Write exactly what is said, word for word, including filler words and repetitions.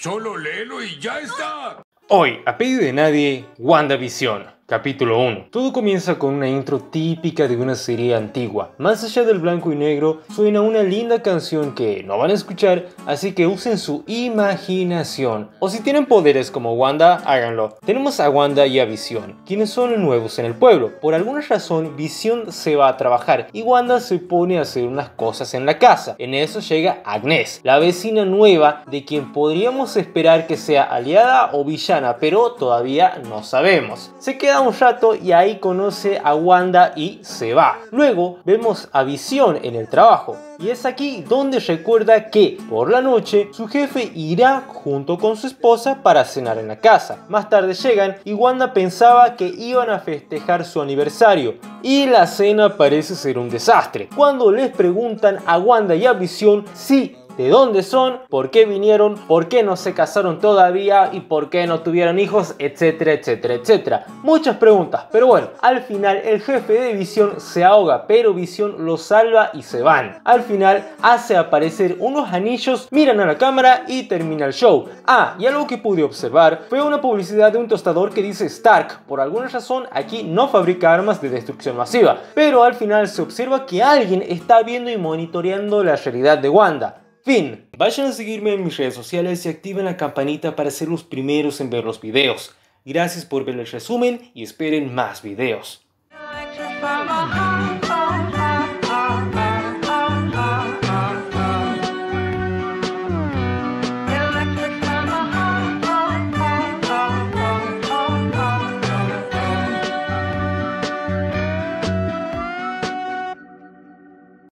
Solo léelo y ya está. Hoy, a pedido de nadie, WandaVision, capítulo uno. Todo comienza con una intro típica de una serie antigua. Más allá del blanco y negro, suena una linda canción que no van a escuchar, así que usen su imaginación. O si tienen poderes como Wanda, háganlo. Tenemos a Wanda y a Visión, quienes son nuevos en el pueblo. Por alguna razón, Visión se va a trabajar y Wanda se pone a hacer unas cosas en la casa. En eso llega Agnes, la vecina nueva de quien podríamos esperar que sea aliada o villana, pero todavía no sabemos. Se queda un rato y ahí conoce a Wanda y se va. Luego vemos a Visión en el trabajo. Y es aquí donde recuerda que, por la noche, su jefe irá junto con su esposa para cenar en la casa. Más tarde llegan y Wanda pensaba que iban a festejar su aniversario. Y la cena parece ser un desastre. Cuando les preguntan a Wanda y a Visión si de dónde son, por qué vinieron, por qué no se casaron todavía y por qué no tuvieron hijos, etcétera, etcétera, etcétera. Muchas preguntas, pero bueno, al final el jefe de Visión se ahoga, pero Visión lo salva y se van. Al final hace aparecer unos anillos, miran a la cámara y termina el show. Ah, y algo que pude observar fue una publicidad de un tostador que dice Stark. Por alguna razón aquí no fabrica armas de destrucción masiva, pero al final se observa que alguien está viendo y monitoreando la realidad de Wanda. Fin. Vayan a seguirme en mis redes sociales y activen la campanita para ser los primeros en ver los videos. Gracias por ver el resumen y esperen más videos.